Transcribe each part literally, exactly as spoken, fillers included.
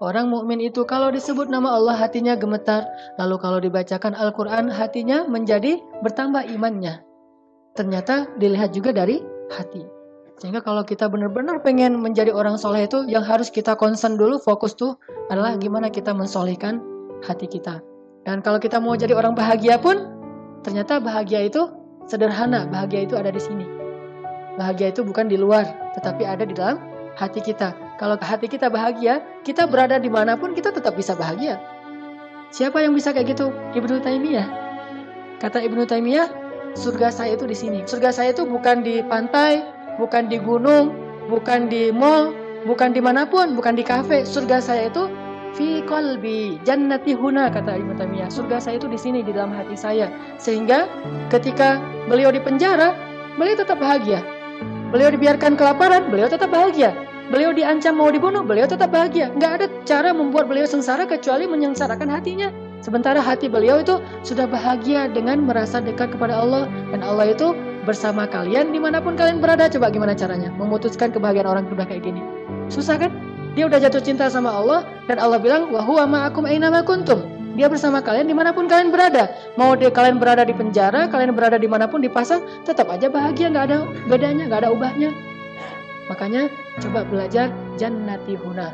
Orang mukmin itu kalau disebut nama Allah hatinya gemetar, lalu kalau dibacakan Al-Quran hatinya menjadi bertambah imannya. Ternyata dilihat juga dari hati. Sehingga kalau kita benar-benar pengen menjadi orang soleh itu, yang harus kita concern dulu, fokus tuh adalah gimana kita mensolehkan hati kita. Dan kalau kita mau jadi orang bahagia pun, ternyata bahagia itu sederhana, bahagia itu ada di sini. Bahagia itu bukan di luar, tetapi ada di dalam hati kita. Kalau hati kita bahagia, kita berada dimanapun kita tetap bisa bahagia. Siapa yang bisa kayak gitu? Ibnu Taimiyah. Kata Ibnu Taimiyah, surga saya itu di sini. Surga saya itu bukan di pantai, bukan di gunung, bukan di mall, bukan dimanapun, bukan di kafe. Surga saya itu fi qalbi jannati huna, kata Ibnu Taimiyah. Surga saya itu di sini, di dalam hati saya. Sehingga ketika beliau di penjara, beliau tetap bahagia. Beliau dibiarkan kelaparan, beliau tetap bahagia. Beliau diancam mau dibunuh, beliau tetap bahagia. Nggak ada cara membuat beliau sengsara kecuali menyengsarakan hatinya. Sementara hati beliau itu sudah bahagia dengan merasa dekat kepada Allah. Dan Allah itu bersama kalian dimanapun kalian berada. Coba gimana caranya memutuskan kebahagiaan orang sudah kayak gini? Susah kan? Dia udah jatuh cinta sama Allah. Dan Allah bilang, wa huwa ma'akum aina ma kuntum. Dia bersama kalian dimanapun kalian berada. Mau dia, kalian berada di penjara, kalian berada dimanapun di pasar, tetap aja bahagia. Nggak ada bedanya, nggak ada ubahnya. Makanya coba belajar jannati huna.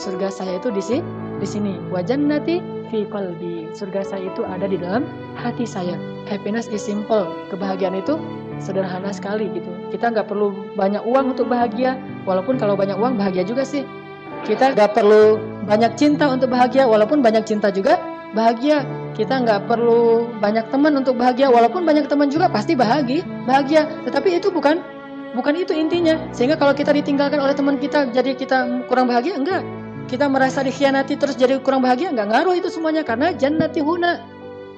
Surga saya itu di sini, di sini. Wa jannati fi qalbi. Surga saya itu ada di dalam hati saya. Happiness is simple. Kebahagiaan itu sederhana sekali gitu. Kita nggak perlu banyak uang untuk bahagia. Walaupun kalau banyak uang bahagia juga sih. Kita nggak perlu banyak cinta untuk bahagia. Walaupun banyak cinta juga bahagia. Kita nggak perlu banyak teman untuk bahagia. Walaupun banyak teman juga pasti bahagia. Bahagia. Tetapi itu bukan. Bukan itu intinya. Sehingga kalau kita ditinggalkan oleh teman kita, jadi kita kurang bahagia? Enggak. Kita merasa dikhianati terus jadi kurang bahagia? Enggak ngaruh itu semuanya. Karena jannati huna.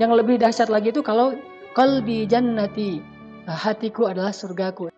Yang lebih dahsyat lagi itu kalau qalbi jannati. Hatiku adalah surgaku.